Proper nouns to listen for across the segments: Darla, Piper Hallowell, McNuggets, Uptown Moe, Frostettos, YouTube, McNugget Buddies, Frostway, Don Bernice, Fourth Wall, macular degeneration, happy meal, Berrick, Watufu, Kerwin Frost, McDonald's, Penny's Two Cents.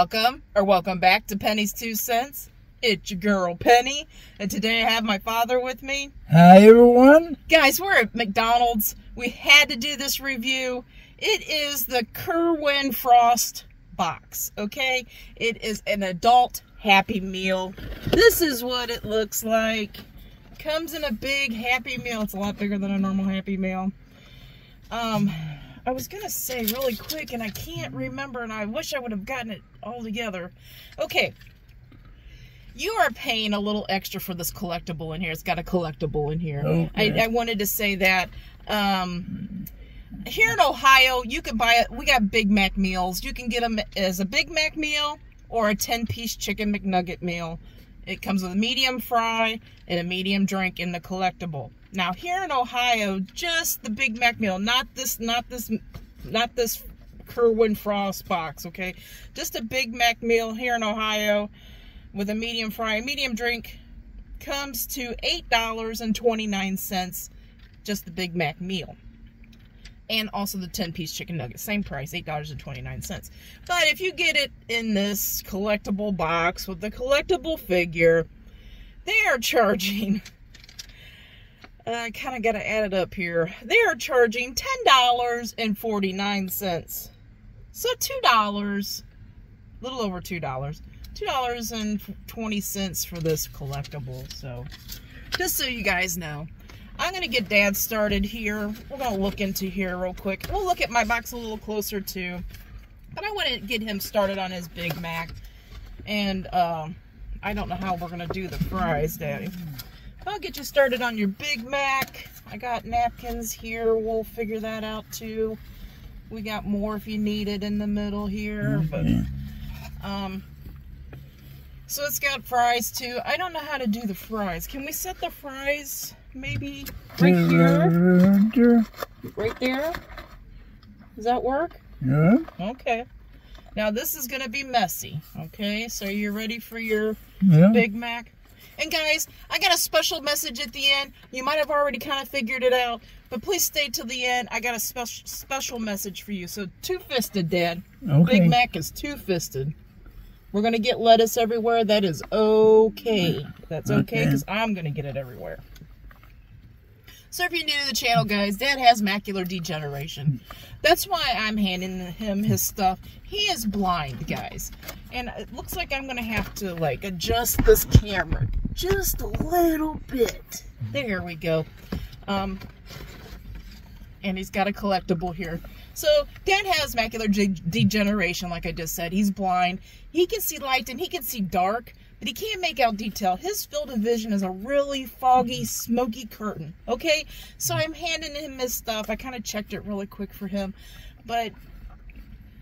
Welcome or welcome back to Penny's 2 Cents. It's your girl Penny, and today I have my father with me. Hi everyone. Guys, we're at McDonald's. We had to do this review. It is the Kerwin Frost box, okay? It is an adult Happy Meal. This is what it looks like. Comes in a big Happy Meal. It's a lot bigger than a normal Happy Meal. I was going to say really quick, and I can't remember, and I wish I would have gotten it all together. Okay. You are paying a little extra for this collectible in here. It's got a collectible in here. Okay. I wanted to say that. Here in Ohio, you can buy it. We got Big Mac meals. You can get them as a Big Mac meal or a 10-piece chicken McNugget meal. It comes with a medium fry and a medium drink in the collectible. Now here in Ohio, just the Big Mac meal, not this Kerwin Frost box, okay? Just a Big Mac meal here in Ohio with a medium fry and medium drink comes to $8.29, just the Big Mac meal. And also the 10-piece chicken nugget, same price, $8.29. But if you get it in this collectible box with the collectible figure, they are charging, I kind of got to add it up here, they are charging $10.49. So $2, a little over $2, $2.20 for this collectible. So just so you guys know. I'm going to get Dad started here. We're going to look into here real quick. We'll look at my box a little closer too. But I want to get him started on his Big Mac. And I don't know how we're going to do the fries, Daddy. I'll get you started on your Big Mac. I got napkins here. We'll figure that out too. We got more if you need it in the middle here. But, so it's got fries too. I don't know how to do the fries. Can we set the fries... maybe right here? Right there? Does that work? Yeah. Okay. Now this is going to be messy. Okay, so you're ready for your Big Mac? And guys, I got a special message at the end. You might have already kind of figured it out, but please stay till the end. I got a special message for you. So two-fisted, Dad. Okay. Big Mac is two-fisted. We're going to get lettuce everywhere. That is okay. That's okay because I'm going to get it everywhere. So if you're new to the channel, guys, Dad has macular degeneration. That's why I'm handing him his stuff. He is blind, guys. And it looks like I'm going to have to, like, adjust this camera just a little bit. There we go. And he's got a collectible here. So Dad has macular degeneration, like I just said. He's blind. He can see light and he can see dark. But he can't make out detail. His field of vision is a really foggy, smoky curtain. Okay, so I'm handing him his stuff. I kind of checked it really quick for him, but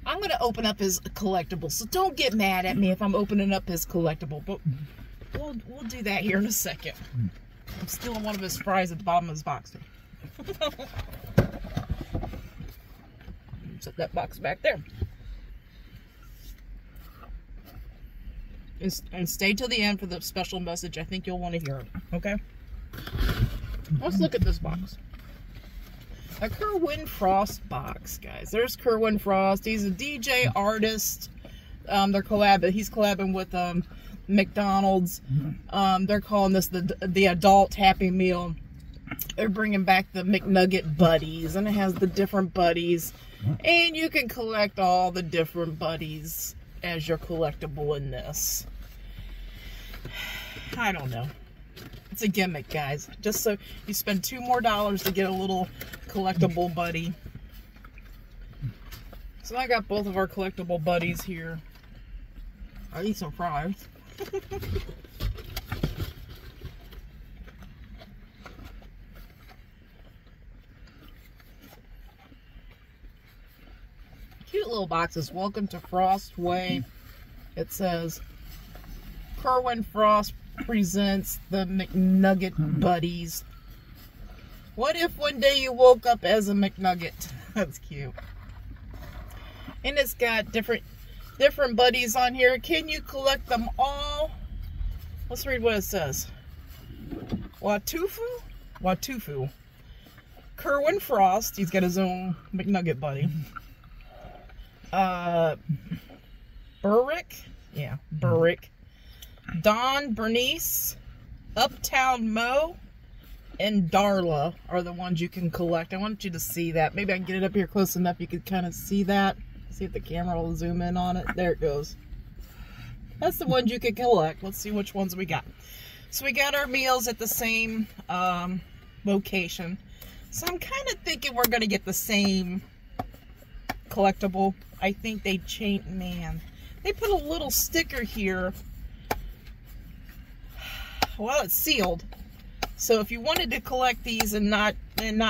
I'm going to open up his collectible. So don't get mad at me if I'm opening up his collectible, but we'll do that here in a second. I'm stealing one of his fries at the bottom of his box. Set that box back there. And stay till the end for the special message. I think you'll want to hear it. Okay? Let's look at this box. A Kerwin Frost box, guys. There's Kerwin Frost. He's a DJ artist. He's collabing with McDonald's. They're calling this the adult Happy Meal. They're bringing back the McNugget Buddies, and it has the different buddies. And you can collect all the different buddies as your collectible in this. I don't know. It's a gimmick, guys. Just so you spend $2 more to get a little collectible buddy. So I got both of our collectible buddies here. I need some fries. Cute little boxes. Welcome to Frostway. It says Kerwin Frost presents the McNugget Buddies. What if one day you woke up as a McNugget? That's cute. And it's got different buddies on here. Can you collect them all? Let's read what it says. Watufu. Kerwin Frost. He's got his own McNugget buddy. Berrick. Yeah, Berrick. Don Bernice, Uptown Moe, and Darla are the ones you can collect. I want you to see that. Maybe I can get it up here close enough you can kind of see that. See if the camera will zoom in on it. There it goes. That's the ones you can collect. Let's see which ones we got. So we got our meals at the same location. So I'm kind of thinking we're going to get the same collectible. I think they changed, man. They put a little sticker here. Well, it's sealed. So if you wanted to collect these and not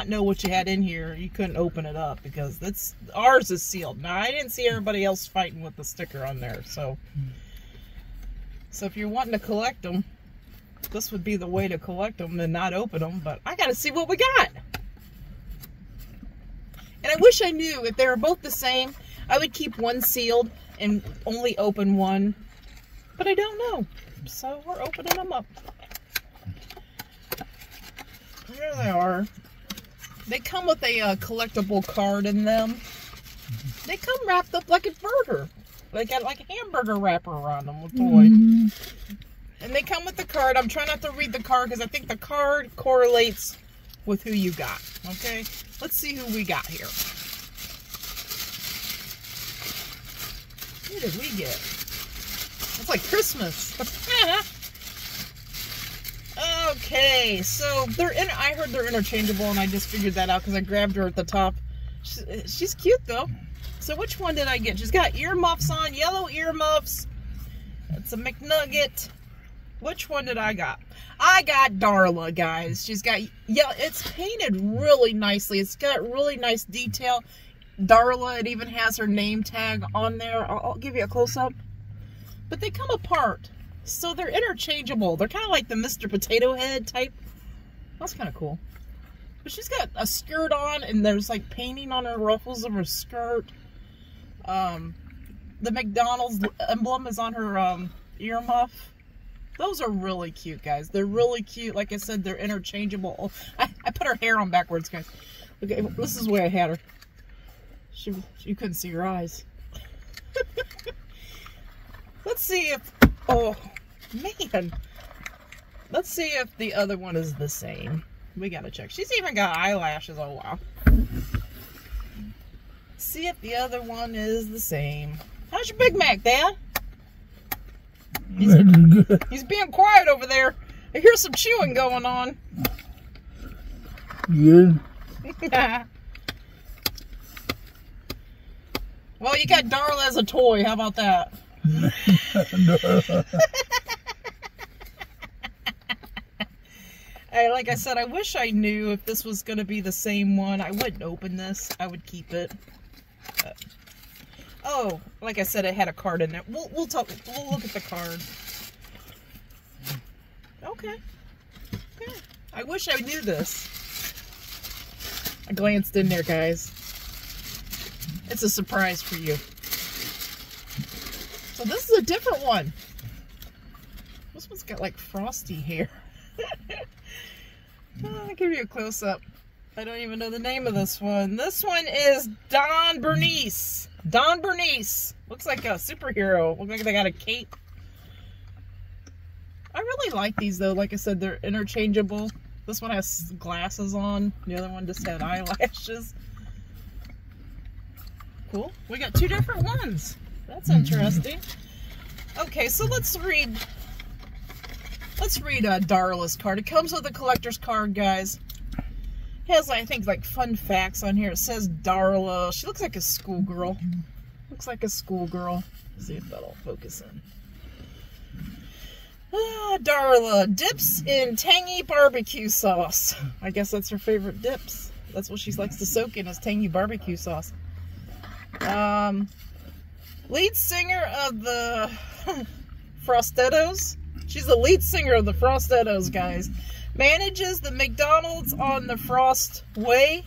know what you had in here, you couldn't open it up because that's, ours is sealed. Now, I didn't see everybody else fighting with the sticker on there. So if you're wanting to collect them, this would be the way to collect them and not open them. But I got to see what we got. And I wish I knew if they were both the same, I would keep one sealed and only open one. But I don't know. So we're opening them up. There they are. They come with a collectible card in them. They come wrapped up like a burger. They got like a hamburger wrapper around them with toy. And they come with the card. I'm trying not to read the card because I think the card correlates with who you got. Okay? Let's see who we got here. Who did we get? It's like Christmas. Okay, so they're in. I heard they're interchangeable, and I just figured that out because I grabbed her at the top. She's cute though. So which one did I get? She's got earmuffs on, yellow earmuffs. It's a McNugget. Which one did I got? I got Darla, guys. She's got, yeah, it's painted really nicely. It's got really nice detail. Darla, it even has her name tag on there. I'll give you a close up. But they come apart. So they're interchangeable. They're kind of like the Mr. Potato Head type. That's kind of cool. But she's got a skirt on, and there's like painting on her ruffles of her skirt. The McDonald's emblem is on her earmuff. Those are really cute, guys. They're really cute. Like I said, they're interchangeable. I put her hair on backwards, guys. Okay, this is the way I had her. You couldn't see her eyes. Let's see if... Oh, man. Let's see if the other one is the same. We gotta check. She's even got eyelashes. Oh, wow. See if the other one is the same. How's your Big Mac, Dad? He's being quiet over there. I hear some chewing going on. Yeah. Well, you got Darla as a toy. How about that? Like I said, I wish I knew if this was going to be the same one. I wouldn't open this. I would keep it. Oh, like I said, it had a card in it. We'll talk. We'll look at the card. Okay. Okay. I wish I knew this. I glanced in there, guys. It's a surprise for you. So this is a different one. This one's got like frosty hair. I'll give you a close up. I don't even know the name of this one. This one is Don Bernice. Don Bernice. Looks like a superhero. Looks like they got a cape. I really like these though. Like I said, they're interchangeable. This one has glasses on. The other one just had eyelashes. Cool. We got two different ones. That's interesting. Okay, so let's read Darla's card. It comes with a collector's card, guys. It has, I think, like fun facts on here. It says Darla. She looks like a schoolgirl. Looks like a schoolgirl. See if that'll focus in. Ah, Darla dips in tangy barbecue sauce. I guess that's her favorite dips. That's what she likes to soak in, is tangy barbecue sauce. Lead singer of the Frostettos. She's the lead singer of the Frostettos, guys. Manages the McDonald's on the Frostway.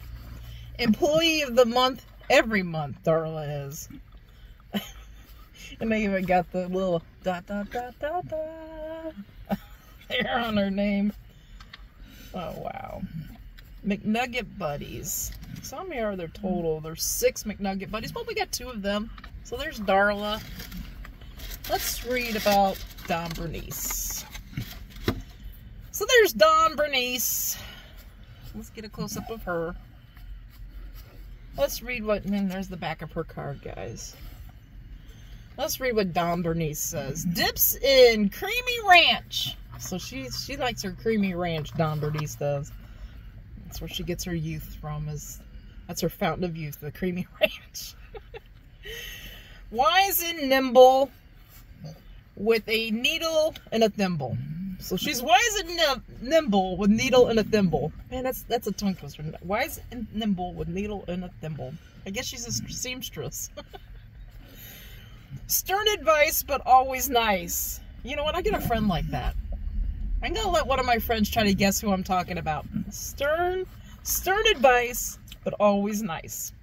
Employee of the month every month, Darla is. And they even got the little dot dot dot dot dot there on her name. Oh wow. McNugget Buddies. So how many are there total? There's 6 McNugget Buddies. Well, we got 2 of them. So there's Darla. Let's read about Don Bernice. So there's Don Bernice. Let's get a close-up of her. Let's read what... And there's the back of her card, guys. Let's read what Don Bernice says. Dips in creamy ranch. So she likes her creamy ranch, Don Bernice does. That's where she gets her youth from. That's her fountain of youth, the creamy ranch. Wise and nimble with a needle and a thimble. So she's wise and nimble with needle and a thimble. Man, that's a tongue twister. Wise and nimble with needle and a thimble. I guess she's a seamstress. Stern advice, but always nice. You know what? I get a friend like that. I'm going to let one of my friends try to guess who I'm talking about. Stern advice, but always nice.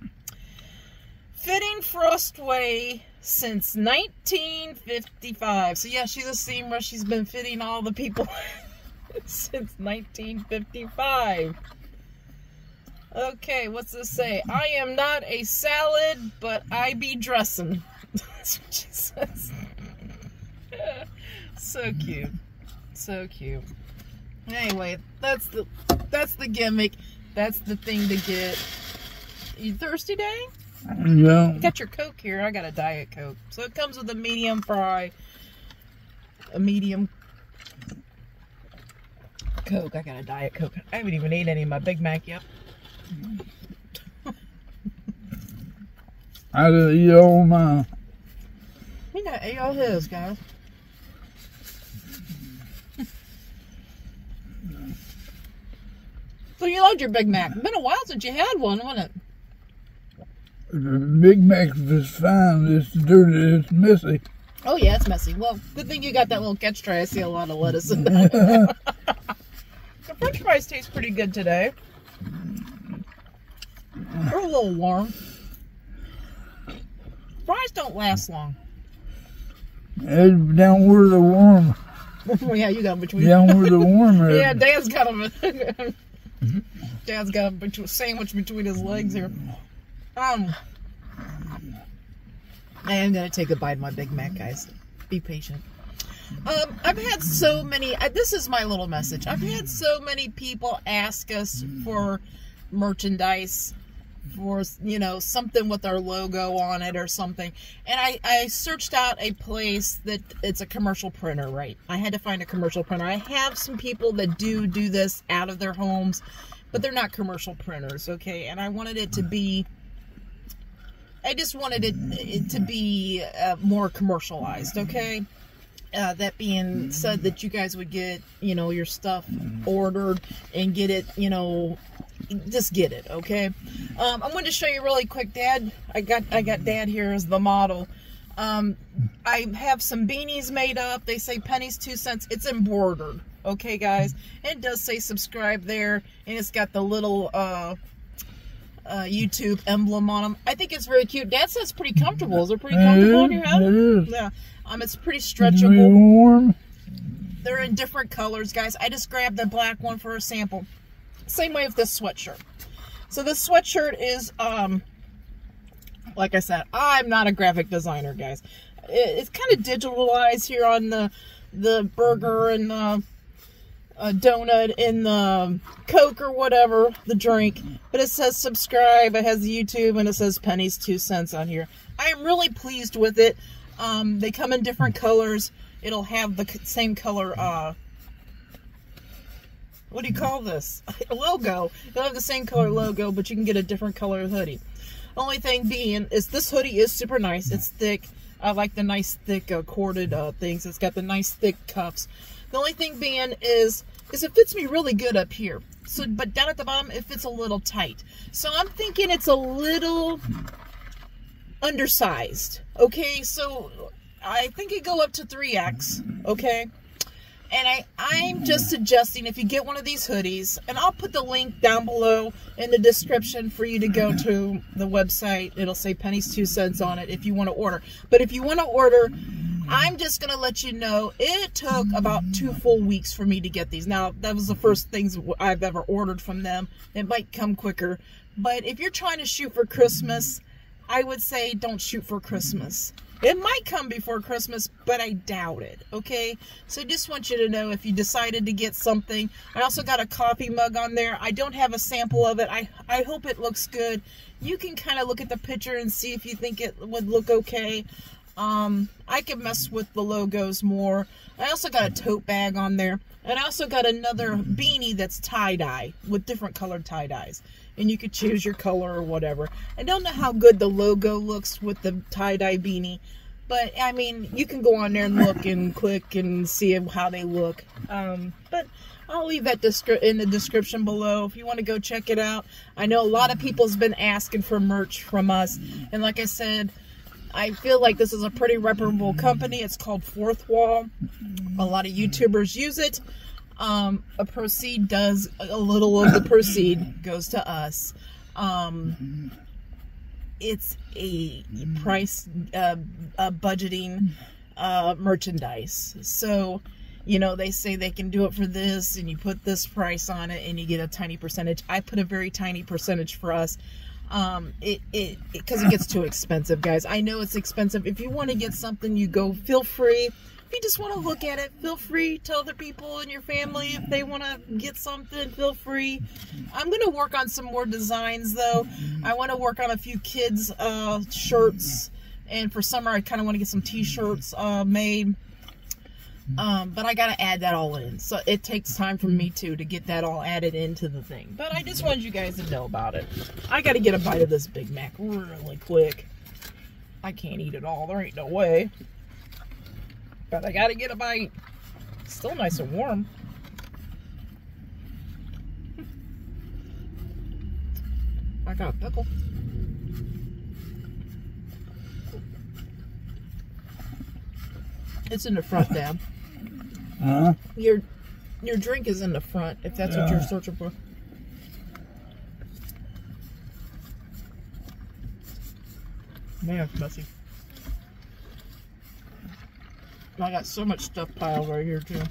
Fitting Frostway since 1955. So yeah, she's a seamstress. She's been fitting all the people since 1955. Okay, what's this say? I am not a salad, but I be dressing. That's what she says. So cute. So cute. Anyway, that's the gimmick. That's the thing to get. You thirsty, Dave? Yeah. You got your Coke here. I got a Diet Coke. So it comes with a medium fry, a medium Coke. I got a Diet Coke. I haven't even eaten any of my Big Mac yet. I didn't eat all mine. He not ate all his, guys. So you loved your Big Mac. It's been a while since you had one, wasn't it? The Big Mac is fine. It's dirty. It's messy. Oh, yeah, it's messy. Well, good thing you got that little catch tray. I see a lot of lettuce in there. The french fries taste pretty good today. They're a little warm. Fries don't last long. It's down where they're warm. Well, yeah, you got them between. Down where they're warmer. Yeah, Dad's got them. Dad's got a sandwich between his legs here. I am going to take a bite of my Big Mac, guys. Be patient. I've had so many... this is my little message. I've had so many people ask us for merchandise, for, you know, something with our logo on it or something. And I searched out a place that it's a commercial printer, right? I had to find a commercial printer. I have some people that do this out of their homes, but they're not commercial printers, okay? And I wanted it to be... I just wanted it to be more commercialized, okay? That being said, that you guys would get, you know, your stuff ordered and get it, you know, just get it, okay? I'm going to show you really quick, Dad. I got Dad here as the model. I have some beanies made up. They say Penny's 2 cents. It's embroidered, okay, guys? And it does say subscribe there, and it's got the little... YouTube emblem on them. I think it's very cute. Dad says it's pretty comfortable. Is it pretty comfortable on your head? It is. Yeah. It's pretty stretchable. It's warm. They're in different colors, guys. I just grabbed the black one for a sample. Same way with this sweatshirt. So this sweatshirt is, like I said, I'm not a graphic designer, guys. It's kind of digitalized here on the burger and the donut and the Coke or whatever, the drink. But it says subscribe, it has the YouTube, and it says Penny's 2 cents on here. I am really pleased with it. They come in different colors. It'll have the same color, what do you call this? Logo. It'll have the same color logo, but you can get a different color hoodie. Only thing being is this hoodie is super nice. It's thick. I like the nice thick corded things. It's got the nice thick cuffs. The only thing being is it fits me really good up here. So, but down at the bottom, it fits a little tight. So I'm thinking it's a little undersized. Okay, so I think it go up to 3X. Okay, and I'm just suggesting if you get one of these hoodies, and I'll put the link down below in the description for you to go to the website. It'll say Penny's 2 cents on it if you want to order. But if you want to order, I'm just going to let you know, it took about 2 full weeks for me to get these. Now, that was the first things I've ever ordered from them. It might come quicker. But if you're trying to shoot for Christmas, I would say don't shoot for Christmas. It might come before Christmas, but I doubt it, okay? So I just want you to know if you decided to get something. I also got a coffee mug on there. I don't have a sample of it. I hope it looks good. You can kind of look at the picture and see if you think it would look okay. I could mess with the logos more. I also got a tote bag on there. And I also got another beanie that's tie-dye with different colored tie-dyes. And you could choose your color or whatever. I don't know how good the logo looks with the tie-dye beanie. But, I mean, you can go on there and look and click and see how they look. But I'll leave that in the description below if you want to go check it out. I know a lot of people's been asking for merch from us. And like I said, I feel like this is a pretty reputable company. It's called Fourth Wall. A lot of YouTubers use it. A little of the proceed goes to us. It's a price budgeting merchandise. So, you know, they say they can do it for this, and you put this price on it, and you get a tiny percentage. I put a very tiny percentage for us. Because it gets too expensive, guys. I know it's expensive. If you want to get something, you go, feel free. If you just want to look at it, feel free. Tell other people in your family if they want to get something, feel free. I'm going to work on some more designs, though. I want to work on a few kids' shirts. And for summer, I kind of want to get some t-shirts made. But I got to add that all in. So it takes time for me too to get that all added into the thing. But I just wanted you guys to know about it. I got to get a bite of this Big Mac really quick. I can't eat it all. There ain't no way. But I got to get a bite. It's still nice and warm. I got a pickle. It's in the front, Dad. Huh? Your drink is in the front, if that's what you're searching for. Man, it's messy. I got so much stuff piled right here, too.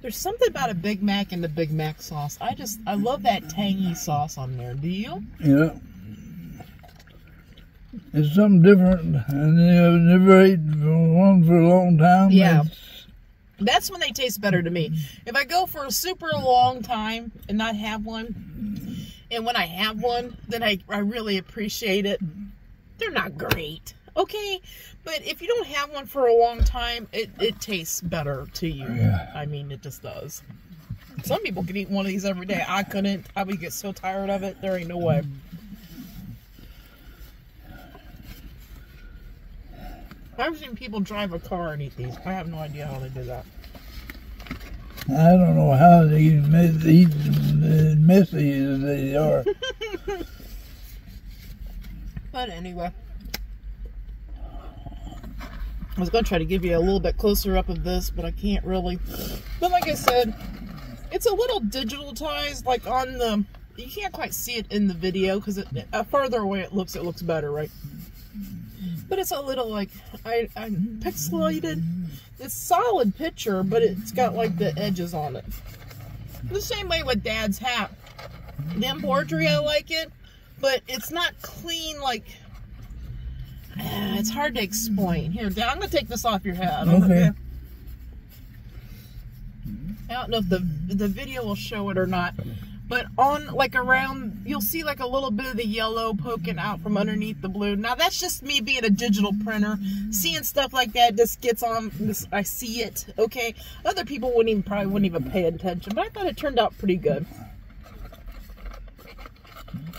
There's something about a Big Mac and the Big Mac sauce. I love that tangy sauce on there. Do you? Yeah. It's something different. And I've never ate one for a long time. Yeah. That's when they taste better to me. If I go for a super long time and not have one, and when I have one, then I really appreciate it. They're not great. Okay, but if you don't have one for a long time, it tastes better to you. Yeah. I mean, it just does. Some people can eat one of these every day. I couldn't. I would get so tired of it. There ain't no way. I've seen people drive a car and eat these. I have no idea how they do that. I don't know how they eat as messy as they are. But anyway. I was going to try to give you a little bit closer up of this, but I can't really. But like I said, it's a little digitalized, like on the, you can't quite see it in the video because farther away it looks better, right? But it's a little like, I pixelated. It's solid picture, but it's got like the edges on it. The same way with Dad's hat. The embroidery, I like it, but it's not clean like, it's hard to explain. Here, Dad, I'm going to take this off your head. Okay. I don't know if the video will show it or not, but on, like around, you'll see like a little bit of the yellow poking out from underneath the blue. Now, that's just me being a digital printer. Seeing stuff like that just gets on, I see it, okay? Other people probably wouldn't even pay attention, but I thought it turned out pretty good.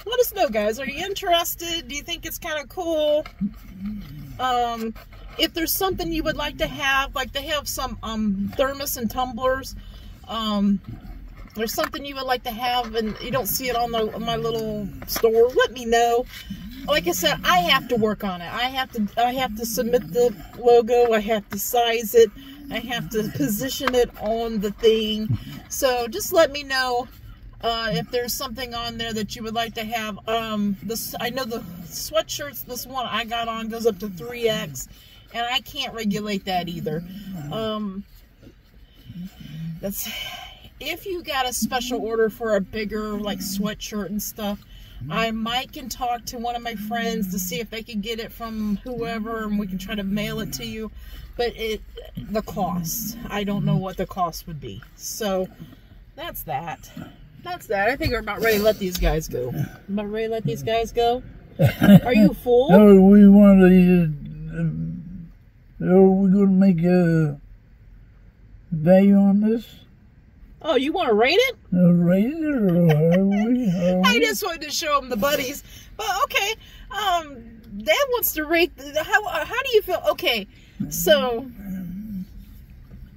Let us know, guys. Are you interested? Do you think it's kind of cool? If there's something you would like to have, like they have some thermos and tumblers. There's something you would like to have and you don't see it on my little store, let me know. Like I said, I have to work on it. I have to submit the logo. I have to size it. I have to position it on the thing. So just let me know. If there's something on there that you would like to have, I know the sweatshirts, this one I got on goes up to 3X, and I can't regulate that either. That's if you got a special order for a bigger like sweatshirt and stuff, I might can talk to one of my friends to see if they can get it from whoever, and we can try to mail it to you. But the cost, I don't know what the cost would be. So that's that. That's that. I think we're about ready to let these guys go. About ready to let these guys go? Are you full? Oh, we want to. Are we going to make a value on this? Oh, you want to rate it? Rate it, or are we? I just wanted to show them the buddies. But okay, Dad wants to rate. How do you feel? Okay, so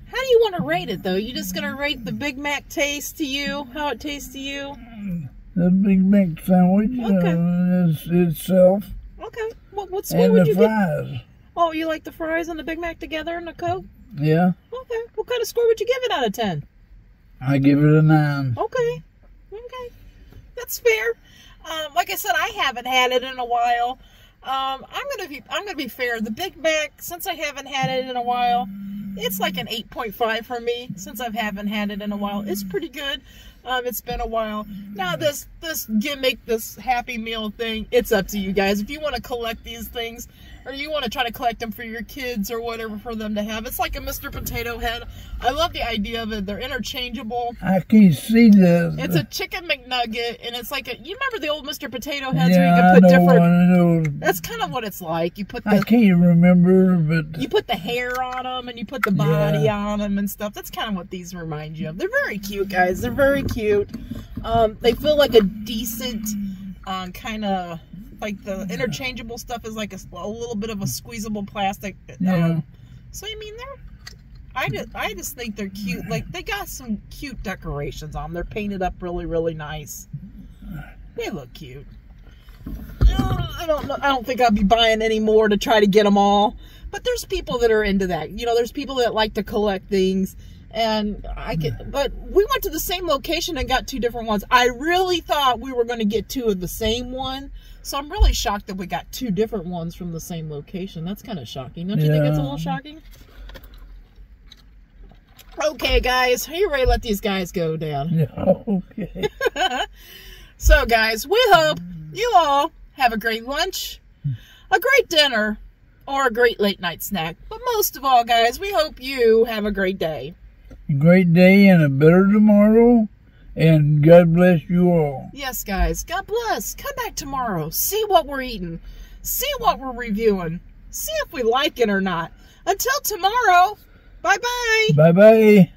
how do you want to rate it though? You just gonna rate the Big Mac taste to you? How it tastes to you? The Big Mac sandwich, okay. Itself. Okay. What would you get? And the fries. Oh, you like the fries and the Big Mac together and the Coke? Yeah. Okay. What kind of score would you give it out of 10? I give it a 9. Okay. Okay. That's fair. Like I said, I haven't had it in a while. I'm gonna be fair. The Big Mac, since I haven't had it in a while, it's like an 8.5 for me. Since I haven't had it in a while, it's pretty good. It's been a while. Now this gimmick, this Happy Meal thing, it's up to you guys. If you want to collect these things, or you want to try to collect them for your kids or whatever for them to have. It's like a Mr. Potato Head. I love the idea of it. They're interchangeable. I can see this. It's a chicken McNugget, and it's like a... You remember the old Mr. Potato Heads where you could put different... That's kind of what it's like. You put the... I can't remember, but... You put the hair on them, and you put the body on them and stuff. That's kind of what these remind you of. They're very cute, guys. They're very cute. They feel like a decent kind of... Like the interchangeable stuff is like a little bit of a squeezable plastic. So I mean, I just think they're cute. Like they got some cute decorations on them. They're painted up really, really nice. They look cute. I don't think I'd be buying any more to try to get them all. But there's people that are into that. You know, there's people that like to collect things. And but we went to the same location and got two different ones. I really thought we were going to get two of the same one. So I'm really shocked that we got two different ones from the same location. That's kind of shocking. Don't you think it's a little shocking? Okay, guys. Are you ready to let these guys go down? Yeah, okay. So, guys, we hope you all have a great lunch, a great dinner, or a great late-night snack. But most of all, guys, we hope you have a great day. A great day and a better tomorrow. And God bless you all. Yes, guys. God bless. Come back tomorrow. See what we're eating. See what we're reviewing. See if we like it or not. Until tomorrow, bye-bye. Bye-bye.